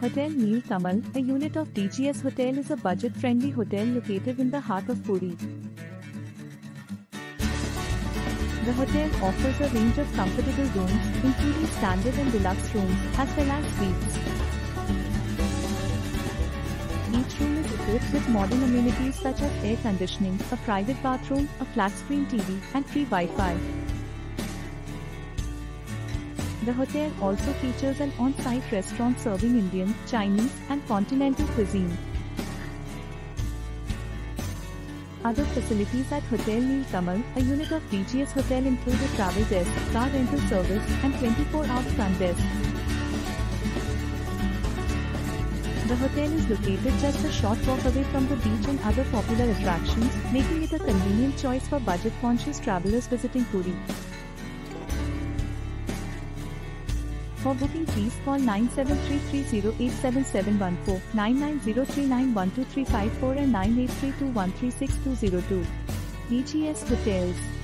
Hotel Neel Kamal, a unit of DGS Hotel, is a budget-friendly hotel located in the heart of Puri. The hotel offers a range of comfortable rooms, including standard and deluxe rooms, as well as suites. Each room is equipped with modern amenities such as air conditioning, a private bathroom, a flat-screen TV, and free Wi-Fi. The hotel also features an on-site restaurant serving Indian, Chinese, and continental cuisine. Other facilities at Hotel Neel Kamal, a unit of DGS Hotel, include a travel desk, car rental service, and 24-hour front desk. The hotel is located just a short walk away from the beach and other popular attractions, making it a convenient choice for budget-conscious travelers visiting Puri. For booking, please call 9733087714, 9903912354, and 9832136202. DGS Hotels.